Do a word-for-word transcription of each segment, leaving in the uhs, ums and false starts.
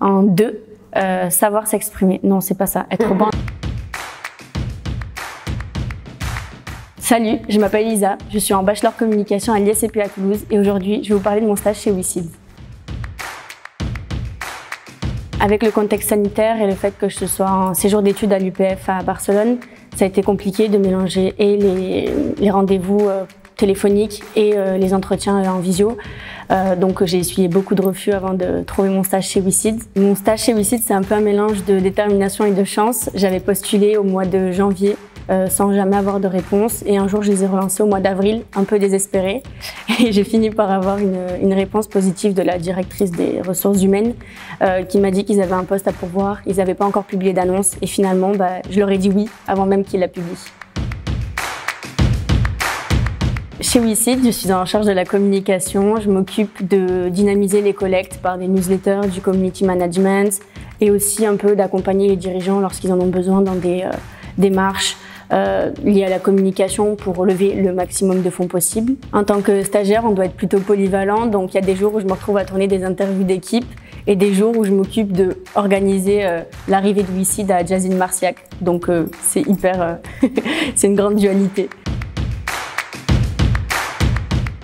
En deux, euh, savoir s'exprimer. Non, c'est pas ça, être bon. Salut, je m'appelle Élisa, je suis en bachelor communication à l'I S C P à Toulouse et aujourd'hui, je vais vous parler de mon stage chez WiSEED. Avec le contexte sanitaire et le fait que je sois en séjour d'études à l'U P F à Barcelone, ça a été compliqué de mélanger et les, les rendez-vous euh, téléphoniques et euh, les entretiens en visio. Euh, donc j'ai essuyé beaucoup de refus avant de trouver mon stage chez WiSEED. Mon stage chez WiSEED, c'est un peu un mélange de détermination et de chance. J'avais postulé au mois de janvier euh, sans jamais avoir de réponse et un jour je les ai relancés au mois d'avril, un peu désespérée. Et j'ai fini par avoir une, une réponse positive de la directrice des ressources humaines euh, qui m'a dit qu'ils avaient un poste à pourvoir, ils n'avaient pas encore publié d'annonce et finalement bah, je leur ai dit oui avant même qu'ils la publient. Chez WiSEED, je suis en charge de la communication, je m'occupe de dynamiser les collectes par des newsletters, du community management et aussi un peu d'accompagner les dirigeants lorsqu'ils en ont besoin dans des euh, démarches Euh, lié à la communication pour lever le maximum de fonds possible. En tant que stagiaire, on doit être plutôt polyvalent, donc il y a des jours où je me retrouve à tourner des interviews d'équipe et des jours où je m'occupe d'organiser euh, l'arrivée de WiSEED à Jazzy de Marciac. Donc euh, c'est hyper... Euh, c'est une grande dualité.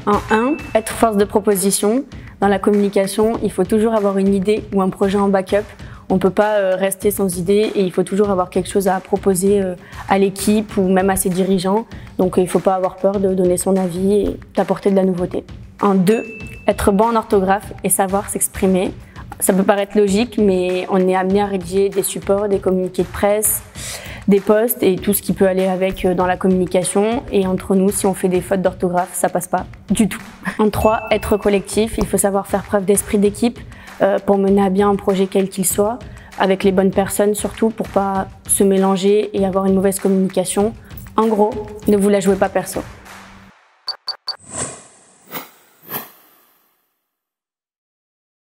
En un, être force de proposition. Dans la communication, il faut toujours avoir une idée ou un projet en backup. On ne peut pas rester sans idée et il faut toujours avoir quelque chose à proposer à l'équipe ou même à ses dirigeants. Donc il ne faut pas avoir peur de donner son avis et d'apporter de la nouveauté. En deux, être bon en orthographe et savoir s'exprimer. Ça peut paraître logique, mais on est amené à rédiger des supports, des communiqués de presse, des posts et tout ce qui peut aller avec dans la communication. Et entre nous, si on fait des fautes d'orthographe, ça passe pas du tout. En trois, être collectif. Il faut savoir faire preuve d'esprit d'équipe pour mener à bien un projet quel qu'il soit, avec les bonnes personnes surtout, pour pas se mélanger et avoir une mauvaise communication. En gros, ne vous la jouez pas perso.